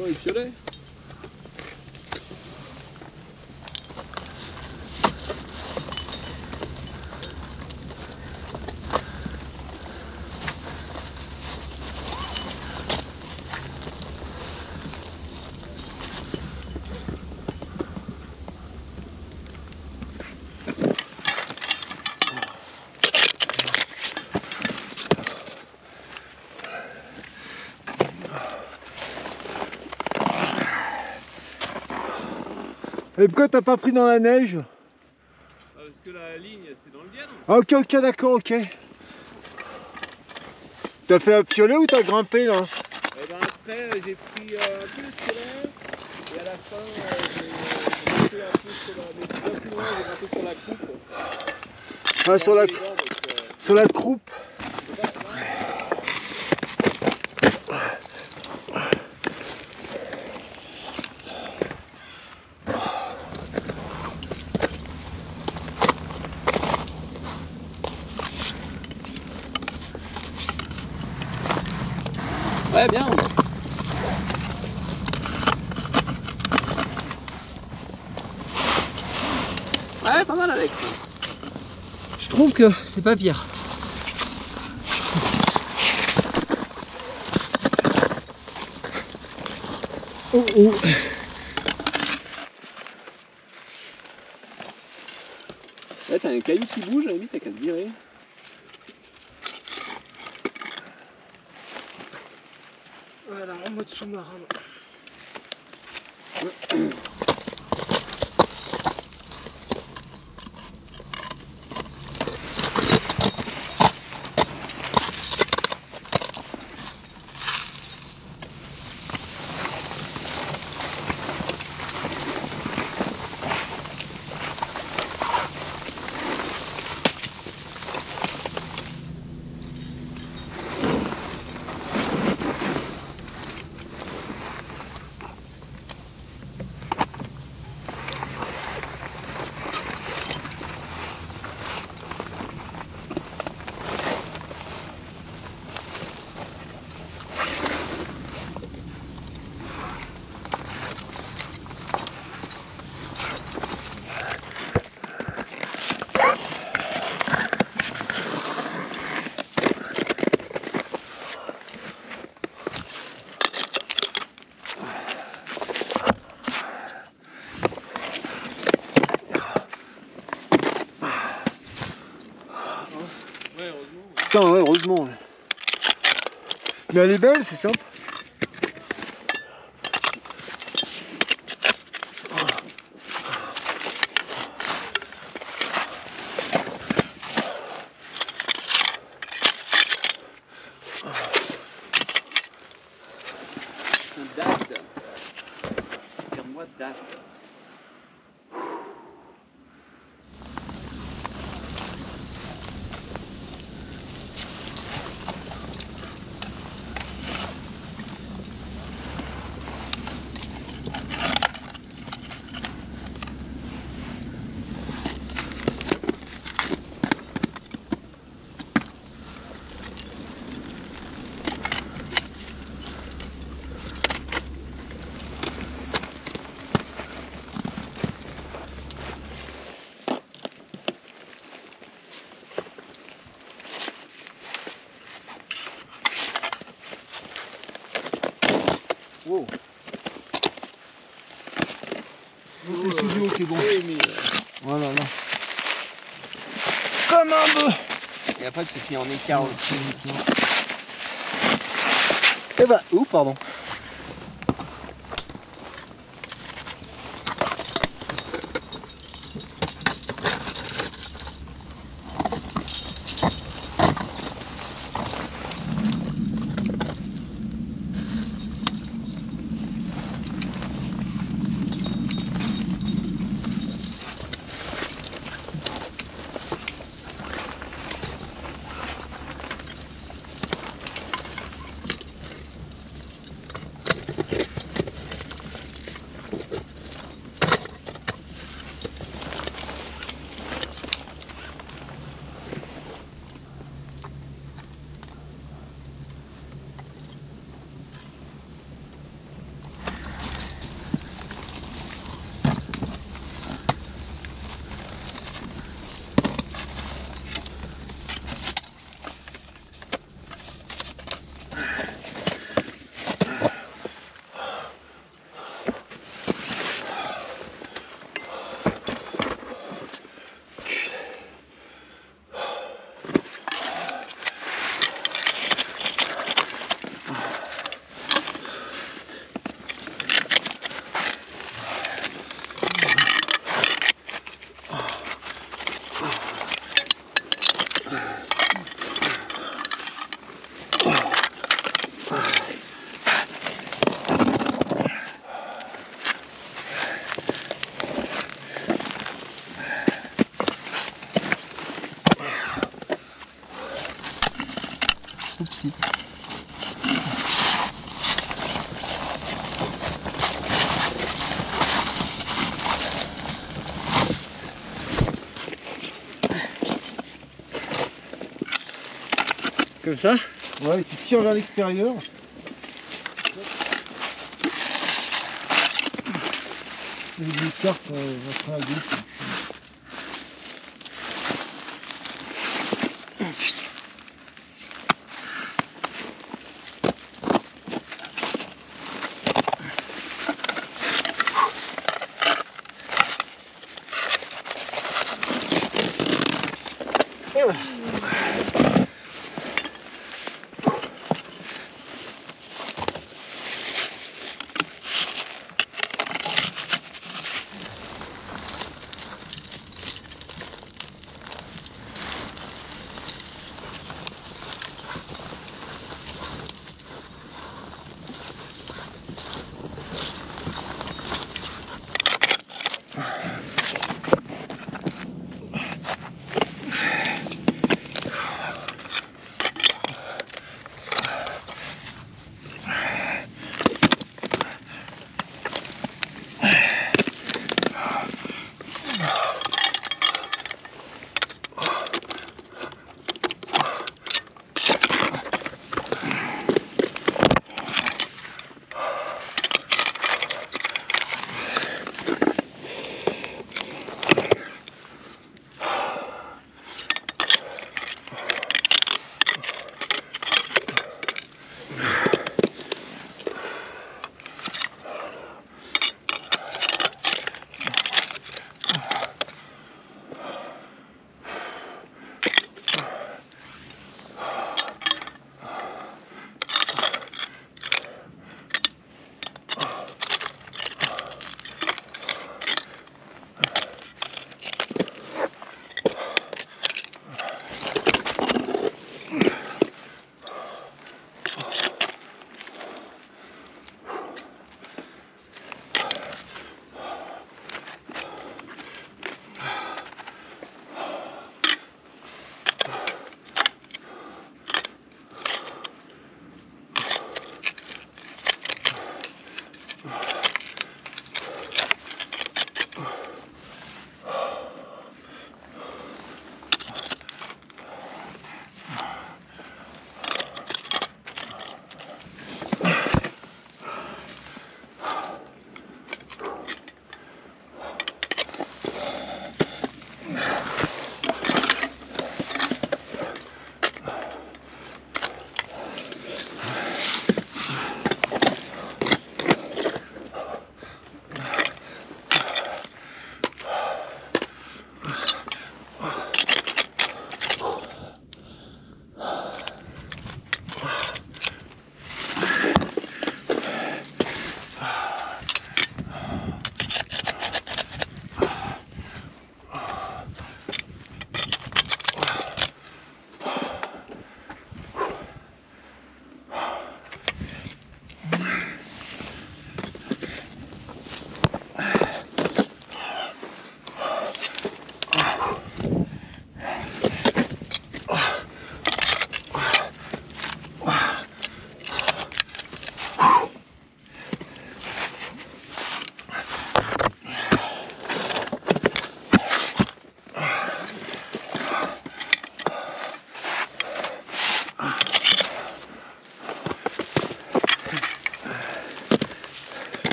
swipe, should I? Et pourquoi t'as pas pris dans la neige? Parce que la ligne c'est dans le Vienne. Ah, ok, ok, d'accord, ok. T'as fait un piolet ou t'as grimpé là? Et ben après j'ai pris un peu le piolet et à la fin j'ai grimpé un peu sur la... Mais plus loin j'ai grimpé sur la croupe. Ah, sur la... Dents, donc, sur la croupe. Ouais, bien. Ouais, pas mal avec. Je trouve que c'est pas pire. Oh oh. Ouais, t'as un caillou qui bouge, à la limite, t'as qu'à te virer. Voilà, en mode sous-marin. Putain, ouais, heureusement. Mais elle est belle, c'est simple. C'est un daft. Regarde-moi daft. Wow. C'est studio qui est bon. Voilà, là. Comme un bœuf. Et après, tu finis en écart aussi. Et bah, ouh, pardon. Oopsie. Comme ça? Ouais, tu tires vers l'extérieur. Et les cartes vont être à gauche. Oh putain.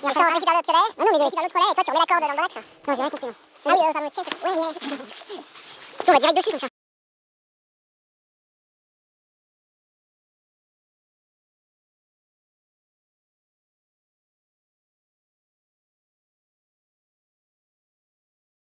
Qui va l'autre relais? Non, mais ils ont qui va l'autre relais et toi tu remets la corde dans le bac ça. Non, j'ai rien compris. Non. Ah oui, enfin le check. Ouais, ouais. Toi, on va direct dessus comme ça.